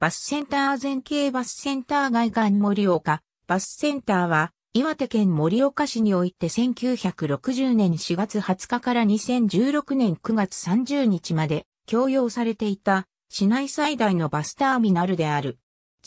バスセンター全景バスセンター外観盛岡。バスセンターは、岩手県盛岡市において1960年4月20日から2016年9月30日まで供用されていた市内最大のバスターミナルである。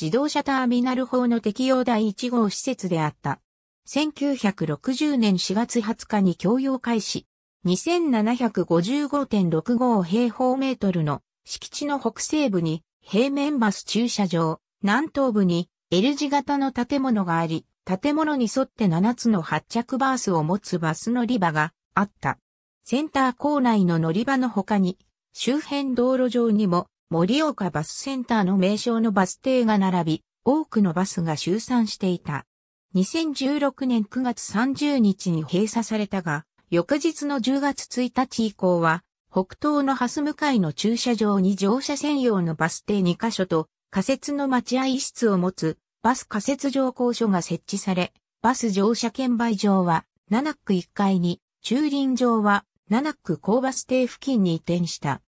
自動車ターミナル法の適用第1号施設であった。1960年4月20日に供用開始。2755.65 平方メートルの敷地の北西部に平面バス駐車場、南東部に L 字型の建物があり、建物に沿って7つの発着バースを持つバス乗り場があった。センター構内の乗り場の他に、周辺道路上にも盛岡バスセンターの名称のバス停が並び、多くのバスが集散していた。2016年9月30日に閉鎖されたが、翌日の10月1日以降は、北東の蓮向かいの駐車場に乗車専用のバス停2カ所と、仮設の待合室を持つ、バス仮設乗降所が設置され、バス乗車券売場は、7区1階に、駐輪場は、7区高バス停付近に移転した。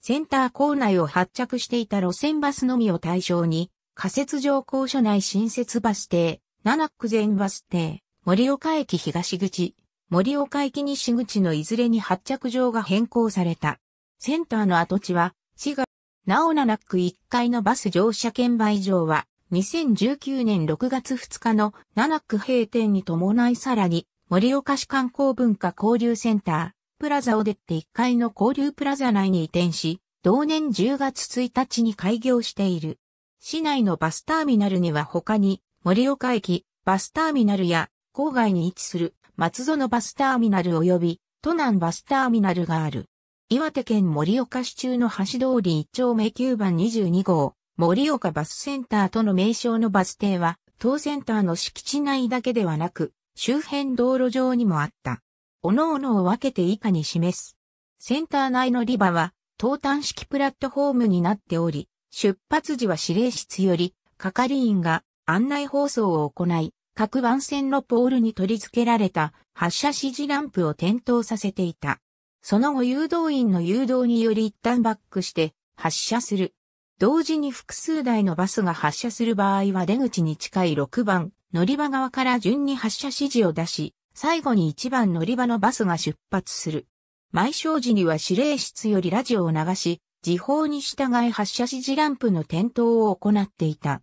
センター構内を発着していた路線バスのみを対象に、仮設乗降所内新設バス停、7区全バス停、盛岡駅東口、盛岡駅西口のいずれに発着場が変更された。センターの跡地は、市が、なお7区1階のバス乗車券売場は、2019年6月2日の7区閉店に伴いさらに、盛岡市観光文化交流センター、プラザを出て1階の交流プラザ内に移転し、同年10月1日に開業している。市内のバスターミナルには他に、盛岡駅、バスターミナルや、郊外に位置する松園バスターミナル及び、都南バスターミナルがある。岩手県盛岡市中の橋通り1丁目9番22号。盛岡バスセンターとの名称のバス停は、当センターの敷地内だけではなく、周辺道路上にもあった。各々を分けて以下に示す。センター内の乗り場は、投炭式プラットフォームになっており、出発時は指令室より、係員が案内放送を行い、各番線のポールに取り付けられた発車指示ランプを点灯させていた。その後誘導員の誘導により一旦バックして発車する。同時に複数台のバスが発車する場合は出口に近い6番乗り場側から順に発車指示を出し、最後に1番乗り場のバスが出発する。埋床時には指令室よりラジオを流し、時報に従い発車指示ランプの点灯を行っていた。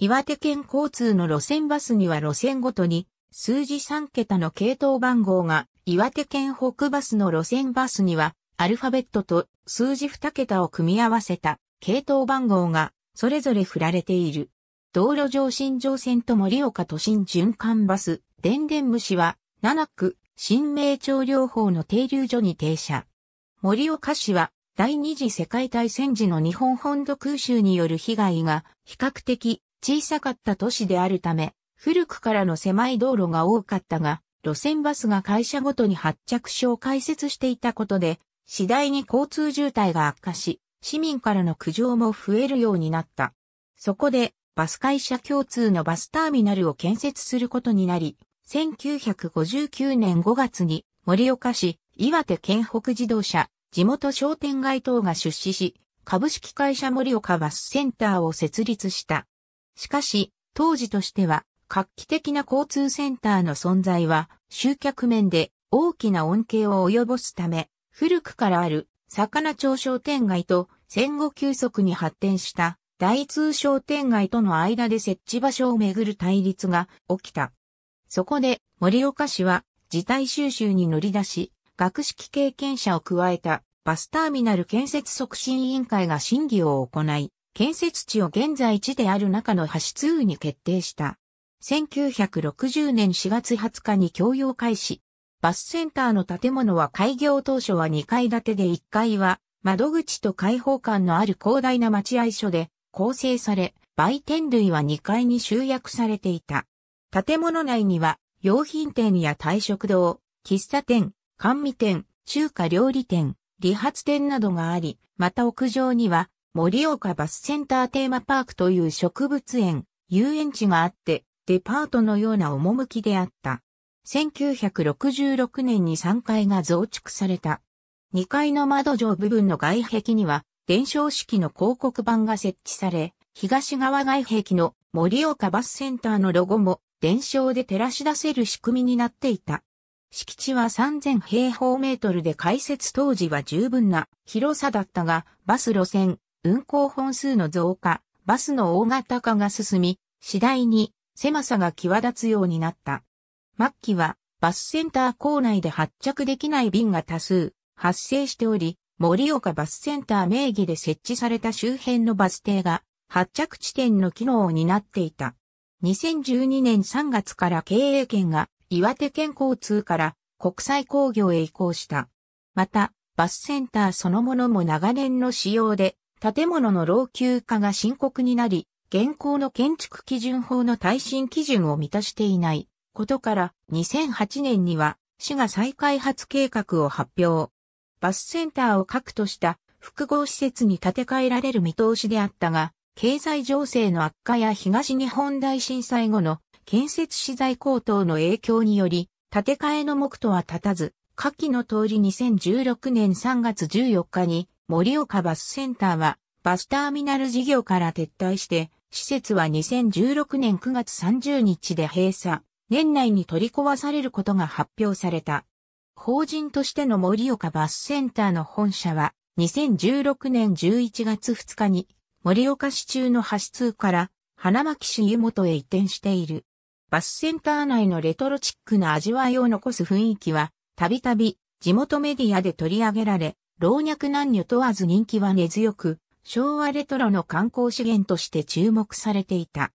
岩手県交通の路線バスには路線ごとに数字3桁の系統番号が、岩手県北バスの路線バスにはアルファベットと数字2桁を組み合わせた。系統番号がそれぞれ振られている。道路上新城線と盛岡都心循環バス、でんでん虫は、7区、新名町両方の停留所に停車。盛岡市は、第二次世界大戦時の日本本土空襲による被害が比較的小さかった都市であるため、古くからの狭い道路が多かったが、路線バスが会社ごとに発着所を開設していたことで、次第に交通渋滞が悪化し、市民からの苦情も増えるようになった。そこで、バス会社共通のバスターミナルを建設することになり、1959年5月に、盛岡市、岩手県北自動車、地元商店街等が出資し、株式会社盛岡バスセンターを設立した。しかし、当時としては、画期的な交通センターの存在は、集客面で大きな恩恵を及ぼすため、古くからある、魚町商店街と戦後急速に発展した大通商店街との間で設置場所をめぐる対立が起きた。そこで盛岡市は事態収拾に乗り出し、学識経験者を加えたバスターミナル建設促進委員会が審議を行い、建設地を現在地である中野橋通に決定した。1960年4月20日に供用開始。バスセンターの建物は開業当初は2階建てで1階は窓口と開放感のある広大な待合所で構成され、売店類は2階に集約されていた。建物内には洋品店や大食堂、喫茶店、甘味店、中華料理店、理髪店などがあり、また屋上には盛岡バスセンターテーマパークという植物園、遊園地があって、デパートのような趣であった。1966年に3階が増築された。2階の窓上部分の外壁には、伝承式の広告板が設置され、東側外壁の盛岡バスセンターのロゴも伝承で照らし出せる仕組みになっていた。敷地は3000平方メートルで開設当時は十分な広さだったが、バス路線、運行本数の増加、バスの大型化が進み、次第に狭さが際立つようになった。末期はバスセンター構内で発着できない便が多数発生しており、盛岡バスセンター名義で設置された周辺のバス停が発着地点の機能を担っていた。2012年3月から経営権が岩手県交通から国際興業へ移行した。また、バスセンターそのものも長年の使用で、建物の老朽化が深刻になり、現行の建築基準法の耐震基準を満たしていないことから、2008年には市が再開発計画を発表。バスセンターを核とした複合施設に建て替えられる見通しであったが、経済情勢の悪化や東日本大震災後の建設資材高騰の影響により、建て替えの目途は立たず、下記の通り2016年3月14日に、盛岡バスセンターは、バスターミナル事業から撤退して、施設は2016年9月30日で閉鎖、年内に取り壊されることが発表された。法人としての盛岡バスセンターの本社は、2016年11月2日に、盛岡市中の橋通から、花巻市湯本へ移転している。バスセンター内のレトロチックな味わいを残す雰囲気は、たびたび地元メディアで取り上げられ、老若男女問わず人気は根強く、昭和レトロの観光資源として注目されていた。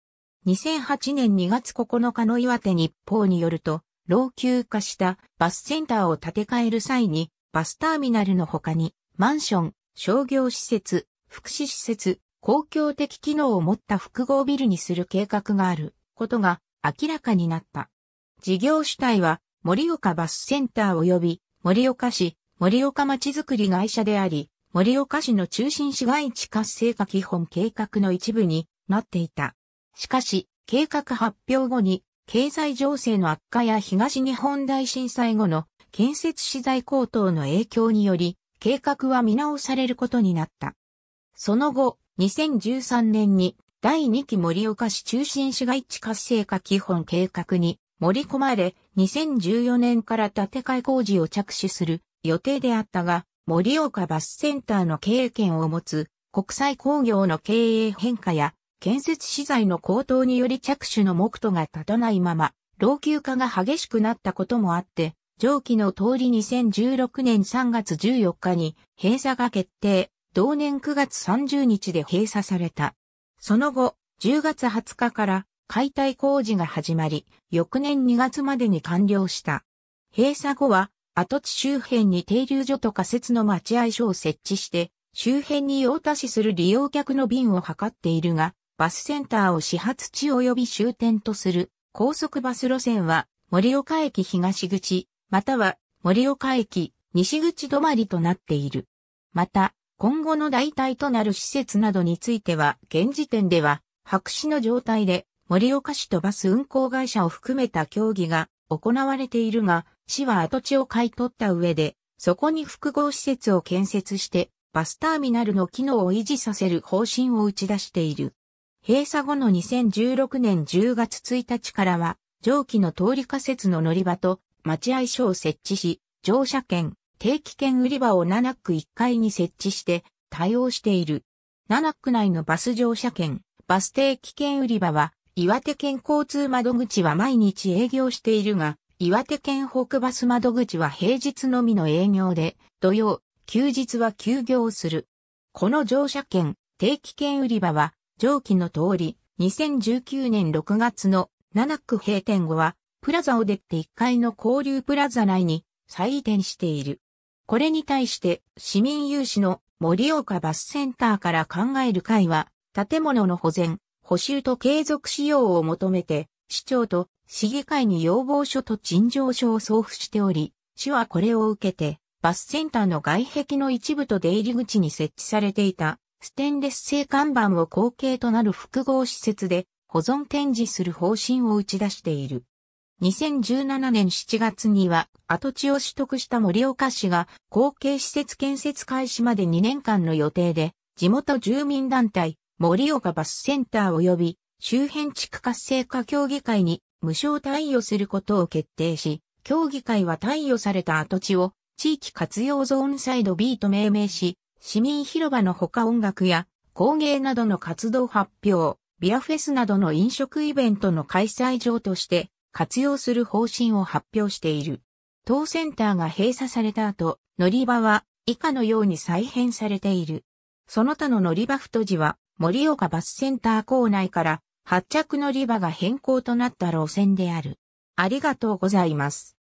2008年2月9日の岩手日報によると、老朽化したバスセンターを建て替える際に、バスターミナルの他に、マンション、商業施設、福祉施設、公共的機能を持った複合ビルにする計画があることが、明らかになった。事業主体は、盛岡バスセンター及び、盛岡市、盛岡まちづくり会社であり、盛岡市の中心市街地活性化基本計画の一部になっていた。しかし、計画発表後に、経済情勢の悪化や東日本大震災後の建設資材高騰の影響により、計画は見直されることになった。その後、2013年に、第2期盛岡市中心市街地活性化基本計画に盛り込まれ、2014年から建て替え工事を着手する予定であったが、盛岡バスセンターの経営権を持つ国際興業の経営変化や建設資材の高騰により着手の目途が立たないまま、老朽化が激しくなったこともあって、上記の通り2016年3月14日に閉鎖が決定、同年9月30日で閉鎖された。その後、10月20日から解体工事が始まり、翌年2月までに完了した。閉鎖後は、跡地周辺に停留所と仮設の待合所を設置して、周辺に用足しする利用客の便を図っているが、バスセンターを始発地及び終点とする高速バス路線は、盛岡駅東口、または盛岡駅西口止まりとなっている。また、今後の代替となる施設などについては、現時点では、白紙の状態で、盛岡市とバス運行会社を含めた協議が行われているが、市は跡地を買い取った上で、そこに複合施設を建設して、バスターミナルの機能を維持させる方針を打ち出している。閉鎖後の2016年10月1日からは、上記の通り仮設の乗り場と待合所を設置し、乗車券、定期券売り場を7区1階に設置して対応している。7区内のバス乗車券、バス定期券売り場は岩手県交通窓口は毎日営業しているが、岩手県北バス窓口は平日のみの営業で、土曜、休日は休業する。この乗車券、定期券売り場は上記の通り、2019年6月の7区閉店後はプラザを出て1階の交流プラザ内に再移転している。これに対して市民有志の盛岡バスセンターから考える会は建物の保全、補修と継続使用を求めて市長と市議会に要望書と陳情書を送付しており、市はこれを受けてバスセンターの外壁の一部と出入り口に設置されていたステンレス製看板を後継となる複合施設で保存展示する方針を打ち出している。2017年7月には跡地を取得した盛岡市が後継施設建設開始まで2年間の予定で地元住民団体盛岡バスセンター及び周辺地区活性化協議会に無償貸与することを決定し、協議会は貸与された跡地を地域活用ゾーンサイド B と命名し、市民広場のほか音楽や工芸などの活動発表、ビアフェスなどの飲食イベントの開催場として活用する方針を発表している。当センターが閉鎖された後、乗り場は以下のように再編されている。その他の乗り場太字は盛岡バスセンター構内から発着乗り場が変更となった路線である。ありがとうございます。